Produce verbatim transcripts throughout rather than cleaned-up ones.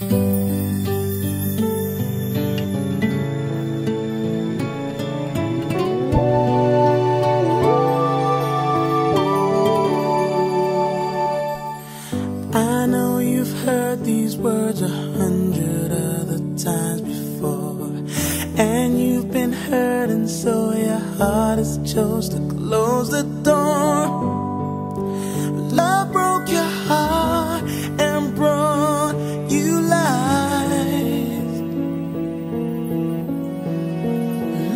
I know you've heard these words a hundred other times before, and you've been hurting, so your heart has chose to close the door. Love broke your heart and brought you life.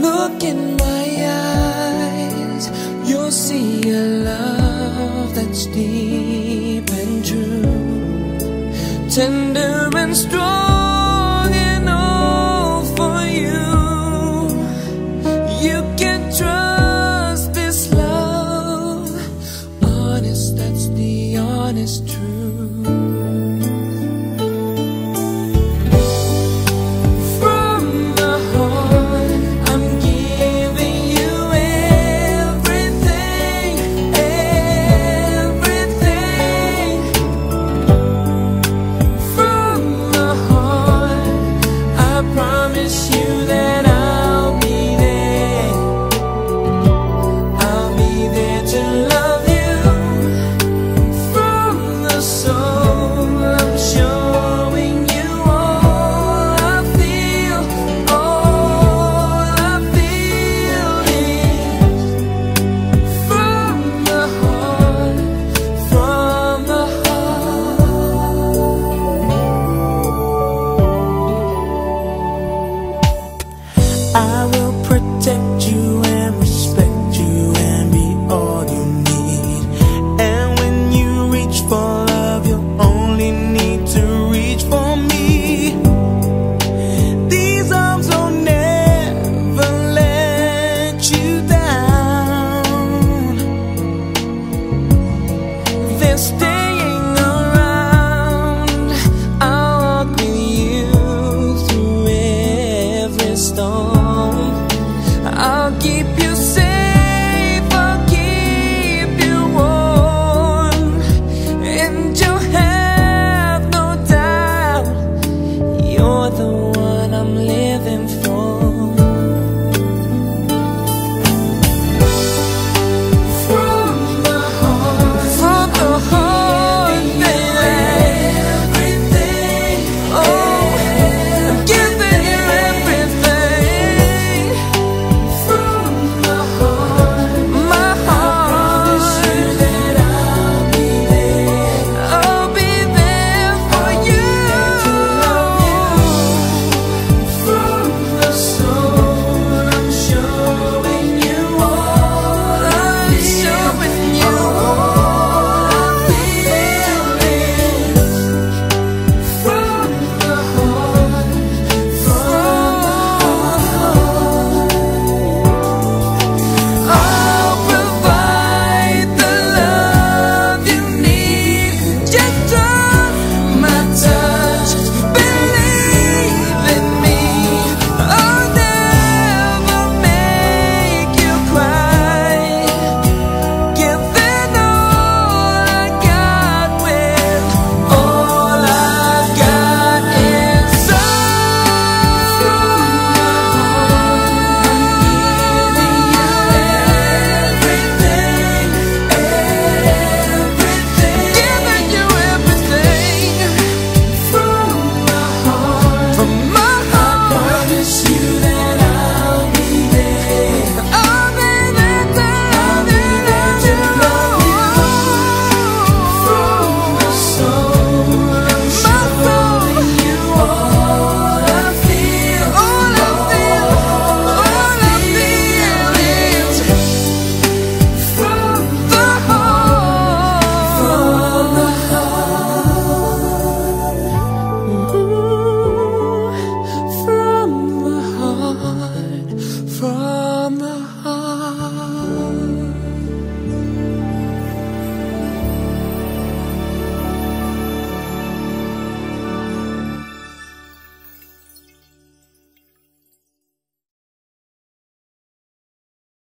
Look in my eyes, you'll see a love that's deep and true, tender and strong.